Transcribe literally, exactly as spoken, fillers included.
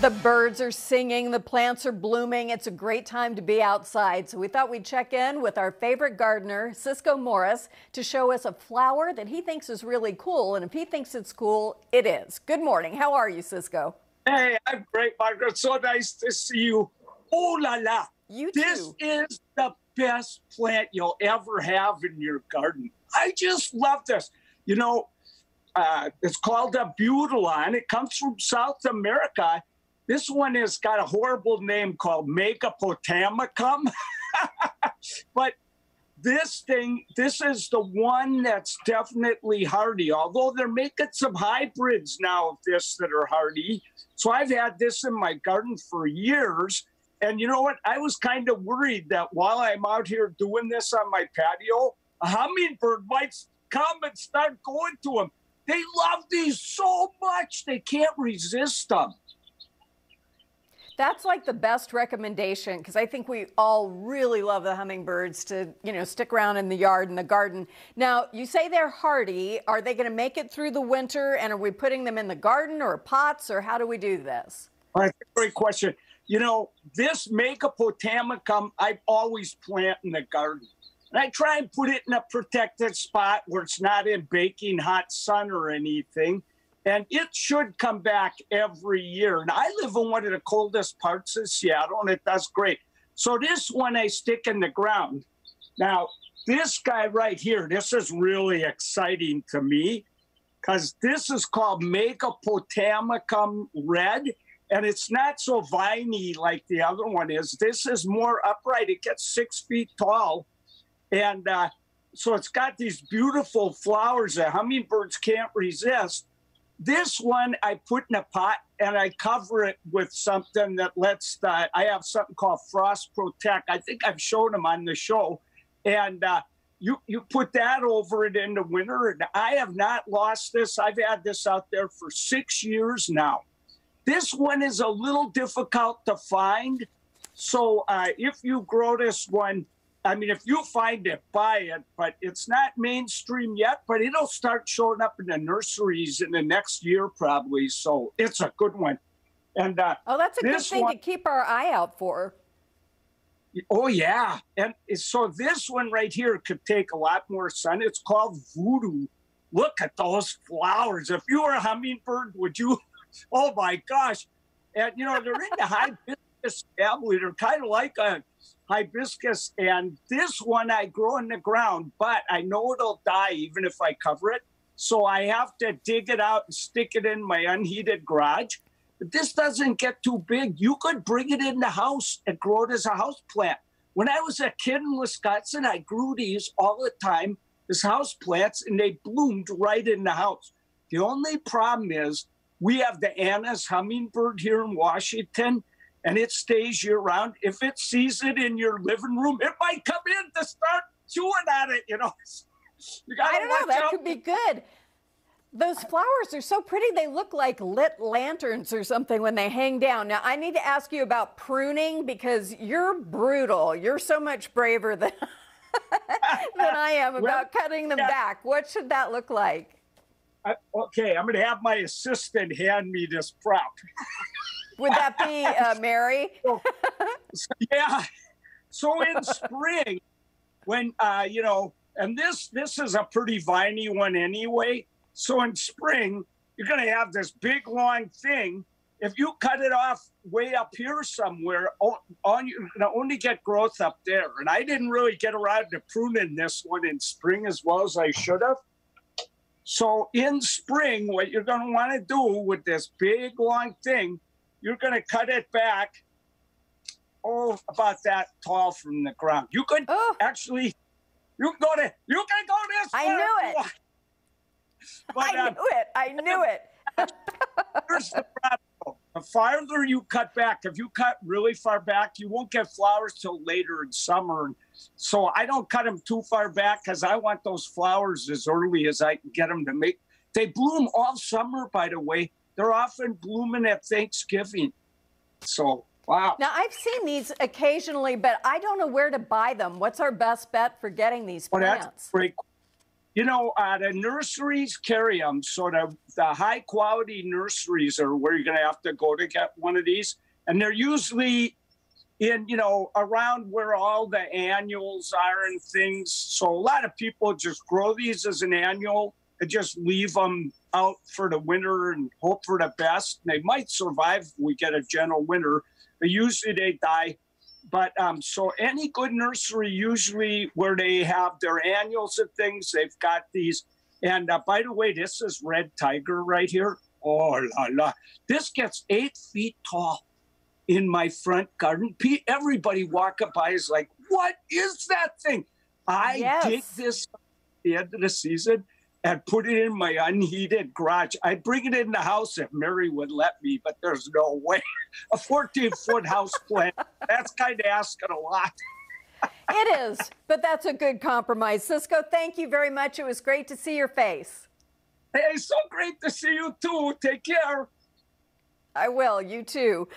The birds are singing, the plants are blooming. It's a great time to be outside. So we thought we'd check in with our favorite gardener, Ciscoe Morris, to show us a flower that he thinks is really cool. And if he thinks it's cool, it is. Good morning. How are you, Ciscoe? Hey, I'm great, Margaret. So nice to see you. Oh, la, la. You too. This is the best plant you'll ever have in your garden. I just love this. You know, uh, it's called Abutilon. It comes from South America. This one has got a horrible name called megapotamicum. But this thing, this is the one that's definitely hardy, although they're making some hybrids now of this that are hardy. So I've had this in my garden for years. And you know what? I was kind of worried that while I'm out here doing this on my patio, a hummingbird might come and start going to them. They love these so much, they can't resist them. That's like the best recommendation, because I think we all really love the hummingbirds to, you know, stick around in the yard and the garden. Now, you say they're hardy. Are they going to make it through the winter, and are we putting them in the garden or pots, or how do we do this? All right, great question. You know, this megapotamicum, I always plant in the garden. And I try and put it in a protected spot where it's not in baking hot sun or anything. And it should come back every year. And I live in one of the coldest parts of Seattle, and it does great. So this one I stick in the ground. Now, this guy right here, this is really exciting to me, because this is called Megapotamicum red, and it's not so viney like the other one is. This is more upright. It gets six feet tall. And uh, so it's got these beautiful flowers that hummingbirds can't resist. This one I put in a pot and I cover it with something that lets, uh, I have something called Frost Protect. I think I've shown them on the show. And uh, you, you put that over it in the winter. And I have not lost this. I've had this out there for six years now. This one is a little difficult to find. So uh, if you grow this one, I mean, if you find it, buy it, but it's not mainstream yet, but it'll start showing up in the nurseries in the next year probably, so it's a good one. And uh, oh, that's a good thing one, to keep our eye out for. Oh, yeah. And so this one right here could take a lot more sun. It's called voodoo. Look at those flowers. If you were a hummingbird, would you? Oh, my gosh. And, you know, they're in the hibiscus family. They're kind of like a hibiscus, and this one I grow in the ground, but I know it'll die even if I cover it. So I have to dig it out and stick it in my unheated garage. But this doesn't get too big. You could bring it in the house and grow it as a house plant. When I was a kid in Wisconsin, I grew these all the time as house plants, and they bloomed right in the house. The only problem is we have the Anna's hummingbird here in Washington, and it stays year-round. If it sees it in your living room, it might come in to start chewing at it, you know. You gotta I don't know, that out. Could be good. Those flowers are so pretty. They look like lit lanterns or something when they hang down. Now, I need to ask you about pruning, because you're brutal. You're so much braver than, than I am well, about cutting them yeah. back. What should that look like? Uh, okay, I'm going to have my assistant hand me this prop. Would that be uh, Mary? so, so, yeah. So in spring, when, uh, you know, and this, this is a pretty viney one anyway. So in spring, you're going to have this big, long thing. If you cut it off way up here somewhere, all, all, you're going to only get growth up there. And I didn't really get around to pruning this one in spring as well as I should have. So in spring, what you're going to want to do with this big, long thing, you're going to cut it back, oh, about that tall from the ground. You could oh. actually, you can go to, you can go this I knew it. But, I um, knew it. I knew it. Here's the problem. The farther you cut back, if you cut really far back, you won't get flowers till later in summer. So I don't cut them too far back, because I want those flowers as early as I can get them to make. They bloom all summer, by the way. They're often blooming at Thanksgiving. So, wow. Now, I've seen these occasionally, but I don't know where to buy them. What's our best bet for getting these plants? Oh, that's great. You know, uh, the nurseries carry them, so the, the high-quality nurseries are where you're going to have to go to get one of these. And they're usually in, you know, around where all the annuals are and things. So a lot of people just grow these as an annual and just leave them out for the winter and hope for the best. And they might survive if we get a gentle winter, but usually they die. But um, so any good nursery, usually where they have their annuals and things, they've got these. And uh, by the way, this is Red Tiger right here. Oh, la, la. This gets eight feet tall in my front garden. Pete, everybody walking by is like, what is that thing? I yes. dig this at the end of the season and put it in my unheated garage. I'd bring it in the house if Mary would let me, but there's no way. A fourteen-foot house plant, that's kind of asking a lot. It is, but that's a good compromise. Ciscoe, thank you very much. It was great to see your face. Hey, so great to see you, too. Take care. I will. You, too.